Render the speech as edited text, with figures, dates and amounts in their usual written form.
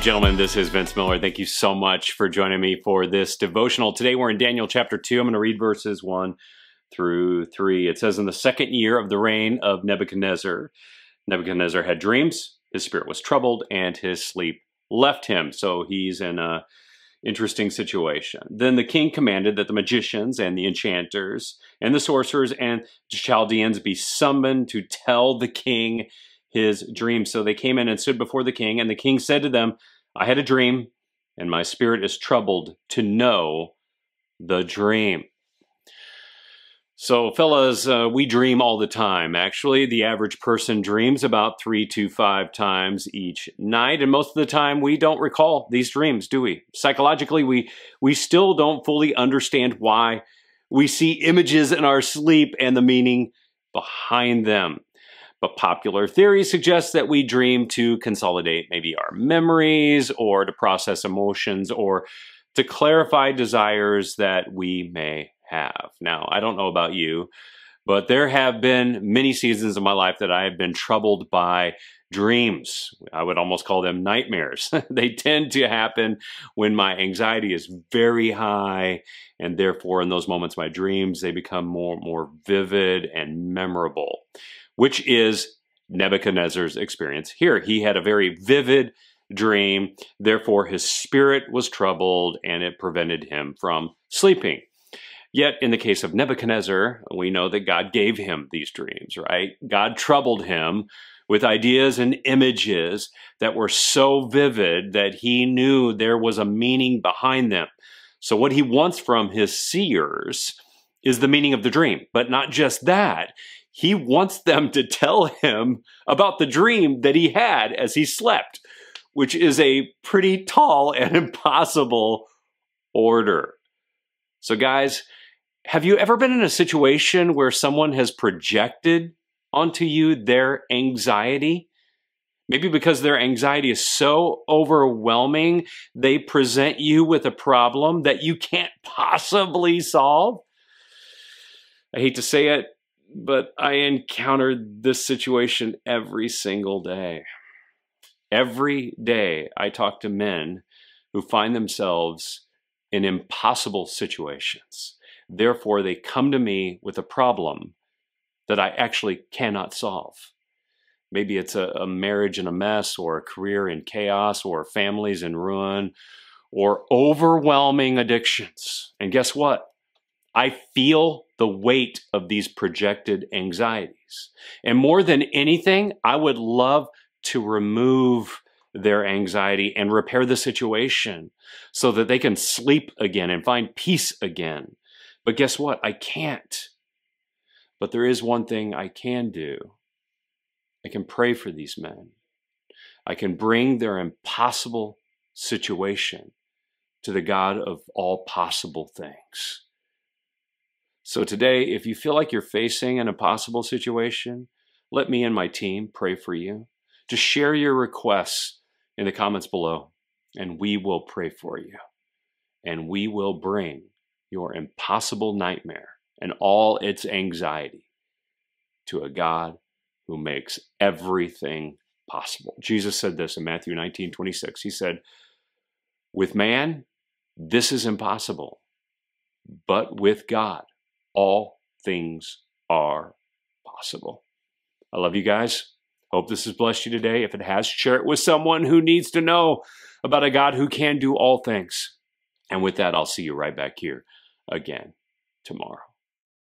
gentlemen, this is Vince Miller. Thank you so much for joining me for this devotional. Today we're in Daniel chapter 2. I'm going to read verses 1 through 3. It says, in the second year of the reign of Nebuchadnezzar, Nebuchadnezzar had dreams, his spirit was troubled, and his sleep left him. So he's in an interesting situation. Then the king commanded that the magicians and the enchanters and the sorcerers and Chaldeans be summoned to tell the king his dream. So they came in and stood before the king, and the king said to them, I had a dream, and my spirit is troubled to know the dream. So fellas, we dream all the time. Actually, the average person dreams about 3 to 5 times each night, and most of the time we don't recall these dreams, do we? Psychologically, we still don't fully understand why we see images in our sleep and the meaning behind them. But popular theory suggests that we dream to consolidate maybe our memories, or to process emotions, or to clarify desires that we may have. Now, I don't know about you, but there have been many seasons of my life that I have been troubled by dreams. I would almost call them nightmares. They tend to happen when my anxiety is very high, and therefore in those moments my dreams, they become more vivid and memorable, which is Nebuchadnezzar's experience here. He had a very vivid dream, therefore his spirit was troubled, and it prevented him from sleeping. Yet, in the case of Nebuchadnezzar, we know that God gave him these dreams, right? God troubled him with ideas and images that were so vivid that he knew there was a meaning behind them. So what he wants from his seers is the meaning of the dream. But not just that, he wants them to tell him about the dream that he had as he slept, which is a pretty tall and impossible order. So guys, have you ever been in a situation where someone has projected onto you their anxiety? Maybe because their anxiety is so overwhelming, they present you with a problem that you can't possibly solve. I hate to say it, but I encountered this situation every single day. Every day I talk to men who find themselves in impossible situations. Therefore, they come to me with a problem that I actually cannot solve. Maybe it's a marriage in a mess, or a career in chaos, or families in ruin, or overwhelming addictions. And guess what? I feel the weight of these projected anxieties. And more than anything, I would love to remove their anxiety and repair the situation so that they can sleep again and find peace again. But guess what? I can't. But there is one thing I can do. I can pray for these men. I can bring their impossible situation to the God of all possible things. So today, if you feel like you're facing an impossible situation, let me and my team pray for you. Just share your requests in the comments below, and we will pray for you, and we will bring your impossible nightmare and all its anxiety to a God who makes everything possible. Jesus said this in Matthew 19:26. He said, with man, this is impossible, but with God, all things are possible. I love you guys. Hope this has blessed you today. If it has, share it with someone who needs to know about a God who can do all things. And with that, I'll see you right back here again tomorrow.